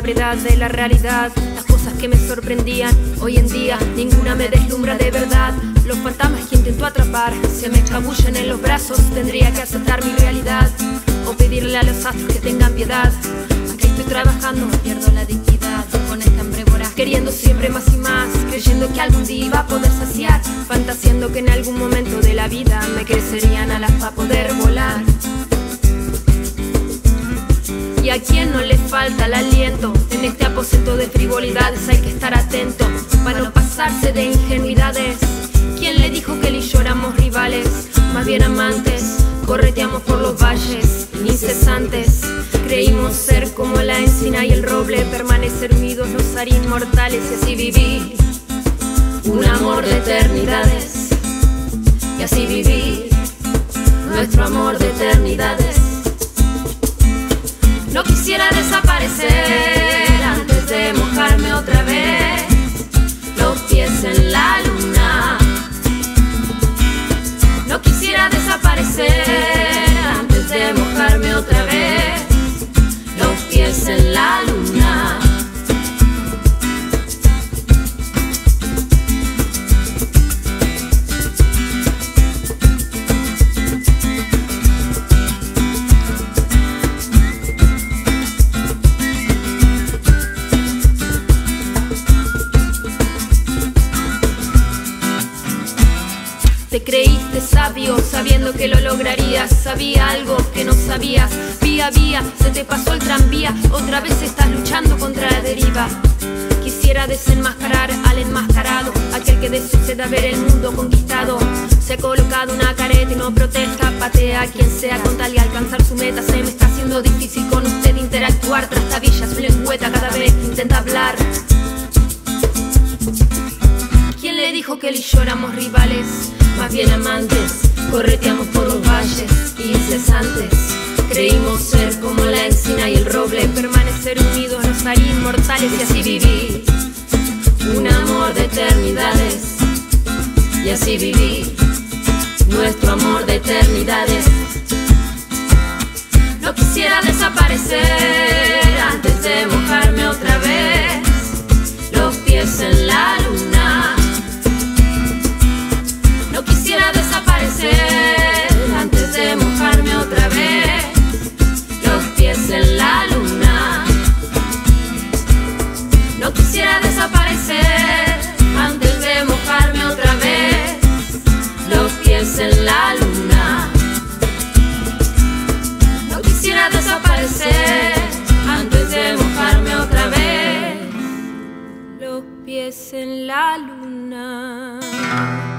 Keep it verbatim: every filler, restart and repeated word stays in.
la brevedad de la realidad. Las cosas que me sorprendían, hoy en día ninguna me deslumbra de verdad. Los fantasmas que intento atrapar se me escabullen en los brazos. Tendría que aceptar mi realidad o pedirle a los astros que tengan piedad. Aquí estoy trabajando, pierdo la dignidad con esta hambre voraz, queriendo siempre más y más, creyendo que algún día iba a poder saciar, fantaseando que en algún momento de la vida me crecerían alas para poder volar. Y a quien no le falta el aliento, en este aposento de frivolidades hay que estar atento, para no pasarse de ingenuidades. ¿Quién le dijo que él y yo éramos rivales? Más bien amantes, correteamos por los valles incesantes. Creímos ser como la encina y el roble, permanecer unidos los haré inmortales. Y así viví, un amor de eternidades. Y así viví, nuestro amor de eternidades. No quisiera desaparecer antes de mojarme otra vez los pies en la luna. No quisiera desaparecer antes de mojarme otra vez los pies en la luna. Te creíste sabio, sabiendo que lo lograrías. Sabía algo que no sabías. Vía, vía, se te pasó el tranvía. Otra vez estás luchando contra la deriva. Quisiera desenmascarar al enmascarado, aquel que desuceda ver el mundo conquistado. Se ha colocado una careta y no protesta. Patea a quien sea con tal de alcanzar su meta. Se me está haciendo difícil con usted interactuar. Trastabilla su lengüeta cada vez que intenta hablar. ¿Quién le dijo que él y yo éramos rivales? Más bien amantes, correteamos por los valles incesantes. Creímos ser como la encina y el roble, permanecer unidos nos haría inmortales. Y así viví, un amor de eternidades. Y así viví, nuestro amor de eternidades. No quisiera desaparecer antes de mojarme otra vez los pies en la luna. No quisiera desaparecer antes de mojarme otra vez los pies en la luna. No quisiera desaparecer antes de mojarme otra vez los pies en la luna. No quisiera desaparecer antes de mojarme otra vez los pies en la luna.